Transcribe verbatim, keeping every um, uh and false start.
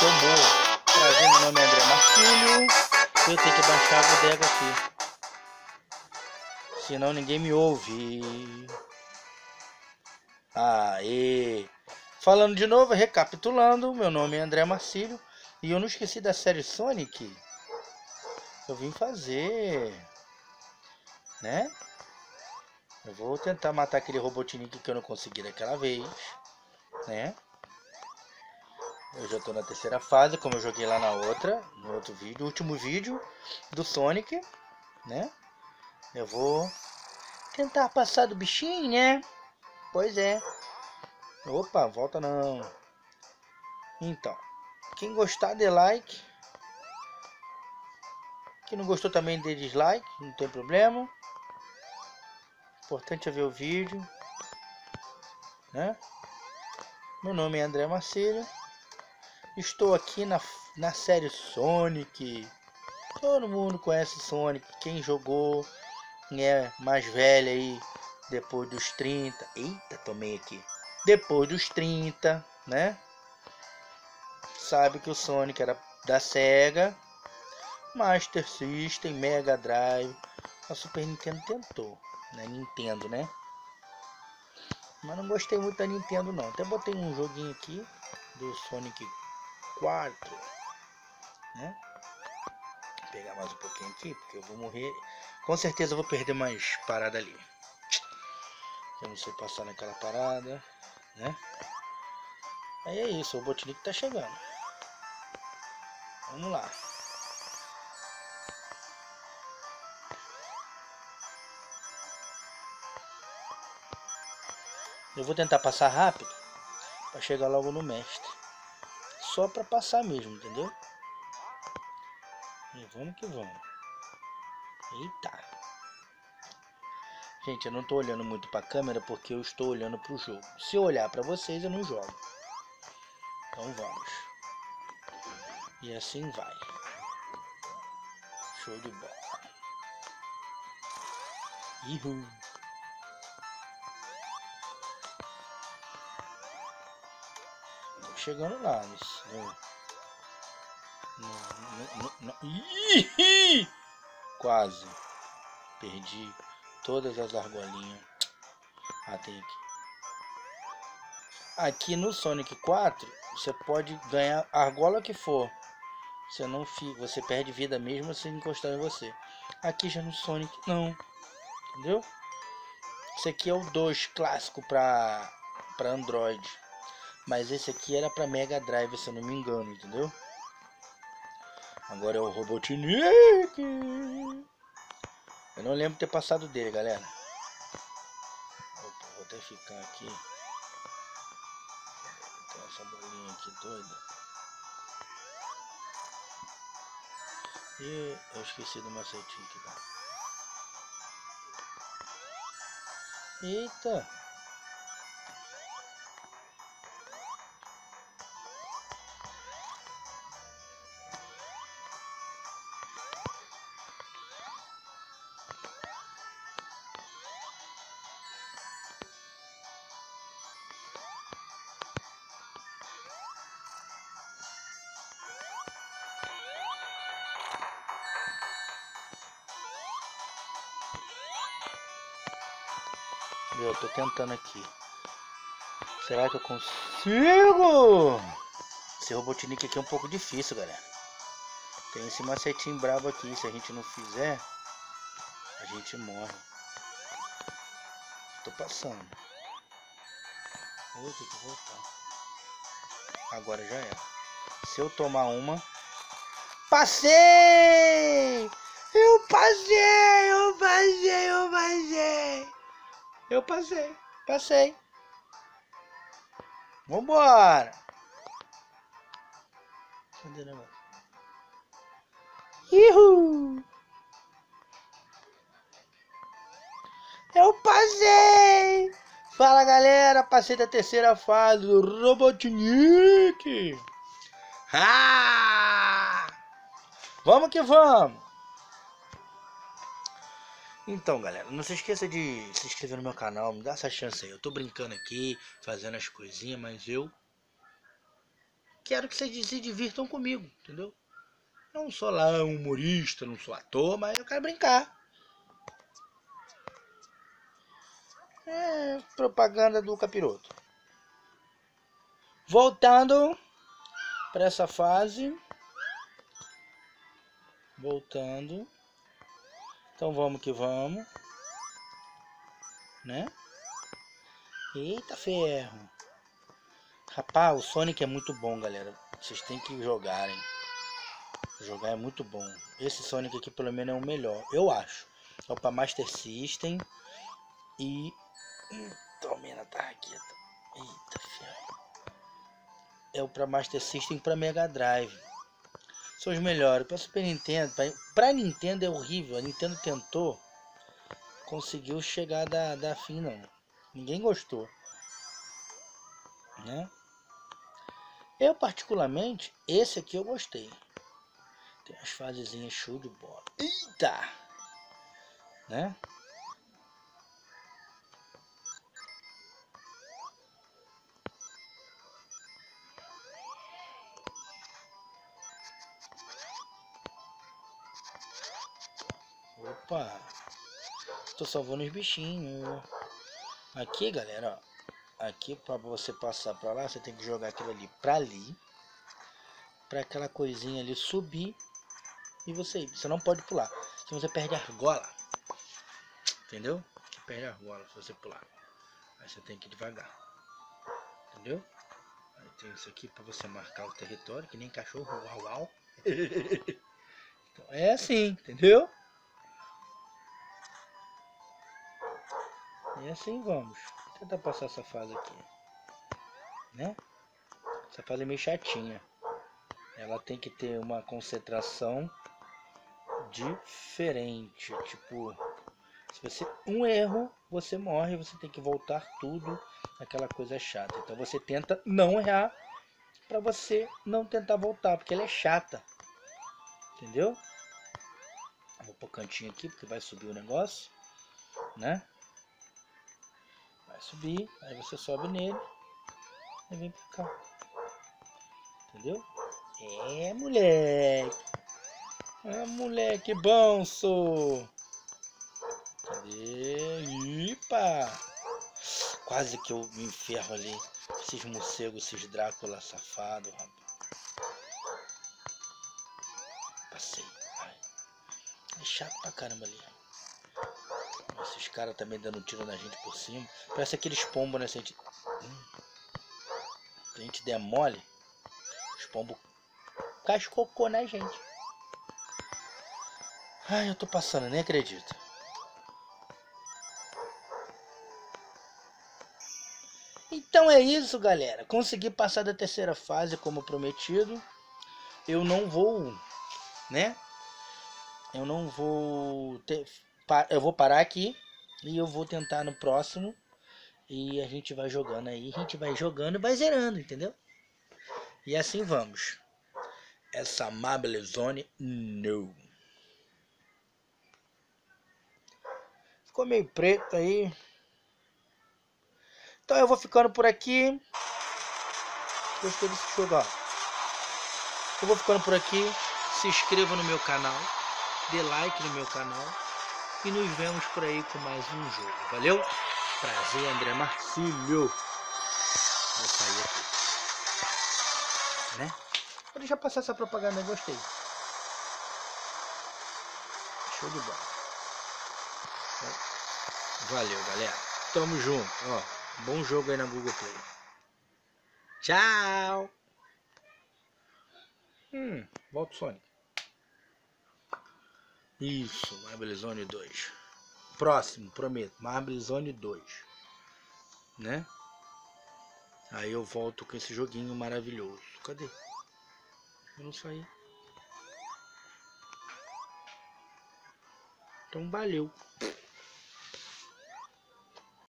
Tomou. Trazendo, meu nome é André Marcílio. Eu tenho que baixar a bodega aqui, senão ninguém me ouve. Aê! Falando de novo, recapitulando, meu nome é André Marcílio. E eu não esqueci da série Sonic. Eu vim fazer, né? Eu vou tentar matar aquele Robotnik que eu não consegui daquela vez, né? Eu já tô na terceira fase, como eu joguei lá na outra, no outro vídeo, último vídeo do Sonic, né? Eu vou tentar passar do bichinho, né? Pois é. Opa, volta não. Então, quem gostar dê like. Quem não gostou também dê dislike, não tem problema. Importante é ver o vídeo, né? Meu nome é André Marcílio. Estou aqui na, na série Sonic. Todo mundo conhece Sonic. Quem jogou, quem é mais velho aí, depois dos trinta. Eita, tomei aqui. Depois dos trinta, né? Sabe que o Sonic era da SEGA, Master System, Mega Drive. A Super Nintendo tentou, né? Nintendo, né? Mas não gostei muito da Nintendo, não. Até botei um joguinho aqui do Sonic quatro, né? Vou pegar mais um pouquinho aqui, porque eu vou morrer. Com certeza eu vou perder mais parada ali. Eu não sei passar naquela parada, né? Aí é isso, o Robotnik tá chegando. Vamos lá. Eu vou tentar passar rápido para chegar logo no mestre. Só para passar mesmo, entendeu? E vamos que vamos. Eita. Gente, eu não tô olhando muito para a câmera porque eu estou olhando para o jogo. Se eu olhar para vocês, eu não jogo. Então vamos. E assim vai. Show de bola. Ihu. Chegando lá, isso. Quase perdi todas as argolinhas. Ah, tem aqui. Aqui no Sonic quatro você pode ganhar a argola que for. Você não fica, você perde vida mesmo se encostar em você. Aqui já no Sonic não. Entendeu? Esse aqui é o dois clássico para para Android. Mas esse aqui era pra Mega Drive, se eu não me engano, entendeu? Agora é o Robotnik. Eu não lembro ter passado dele, galera. Opa, vou até ficar aqui. Tem essa bolinha aqui doida. E eu esqueci do macetinho aqui, cara. Eita. Eu tô tentando aqui. Será que eu consigo? Esse Robotnik aqui é um pouco difícil, galera. Tem esse macetinho brabo aqui. Se a gente não fizer, a gente morre. Tô passando. Vou ter que voltar. Agora já é. Se eu tomar uma... Passei! Eu passei! Eu passei! Eu passei! Eu passei, passei. Vambora. Cadê o negócio? Ihu! Eu passei! Fala, galera, passei da terceira fase do Robotnik. Ah! Vamos que vamos! Então, galera, não se esqueça de se inscrever no meu canal, me dá essa chance aí. Eu tô brincando aqui, fazendo as coisinhas, mas eu quero que vocês se divirtam comigo, entendeu? Não sou lá humorista, não sou ator, mas eu quero brincar. É propaganda do capiroto. Voltando para essa fase. Voltando. Então vamos que vamos. Né? Eita ferro. Rapaz, o Sonic é muito bom, galera. Vocês têm que jogarem. Jogar é muito bom. Esse Sonic aqui pelo menos é o melhor, eu acho. É o para Master System. E... Tomei na tarraqueta. Eita ferro. É o para Master System e para Mega Drive. São os melhores. Para Super Nintendo, para Nintendo é horrível. A Nintendo tentou, conseguiu chegar da, da fim, não. Ninguém gostou, né? Eu particularmente, esse aqui eu gostei. Tem umas fasezinhas show de bola. Eita! Né? Opa! Tô salvando os bichinhos. Aqui, galera, ó. Aqui, pra você passar pra lá, você tem que jogar aquilo ali pra ali. Pra aquela coisinha ali subir. E você, você não pode pular. Se você perde a argola. Entendeu? Você perde a argola se você pular. Aí você tem que ir devagar. Entendeu? Aí tem isso aqui pra você marcar o território. Que nem cachorro. Uau, uau. Então, é assim, entendeu? E assim vamos. Vou tentar passar essa fase aqui. Né? Essa fase é meio chatinha. Ela tem que ter uma concentração diferente. Tipo, se você um erro, você morre. Você tem que voltar tudo. Aquela coisa chata. Então você tenta não errar. Pra você não tentar voltar. Porque ela é chata. Entendeu? Vou pro cantinho aqui. Porque vai subir o negócio. Né? Subir, aí você sobe nele e vem pra cá, entendeu? É moleque, é moleque bom, sou. Cadê? Ipa! Quase que eu me enferro ali. Esses morcegos, esses Drácula safado, rapaz. Passei, vai. É chato pra caramba ali. Esses caras também dando tiro na gente por cima. Parece aqueles pombos, né? Se a gente, hum. Se a gente der mole, os pombos cascocou na gente. Ai, eu tô passando, nem acredito. Então é isso, galera. Consegui passar da terceira fase como prometido. Eu não vou, né? Eu não vou ter... Eu vou parar aqui e eu vou tentar no próximo. E a gente vai jogando aí. A gente vai jogando e vai zerando, entendeu? E assim vamos. Essa Marble Zone, não. Ficou meio preto aí. Então eu vou ficando por aqui. Gostei desse jogo, ó. Eu vou ficando por aqui. Se inscreva no meu canal. Dê like no meu canal. E nos vemos por aí com mais um jogo. Valeu? Prazer, André Marcílio. Vou sair aqui. Né? Vou deixar passar essa propaganda. Gostei. Show de bola. Valeu, galera. Tamo junto. Ó, bom jogo aí na Google Play. Tchau. Hum, volta o Sonic. Isso, Marble Zone dois. Próximo, prometo. Marble Zone dois. Né? Aí eu volto com esse joguinho maravilhoso. Cadê? Eu não saí. Então valeu.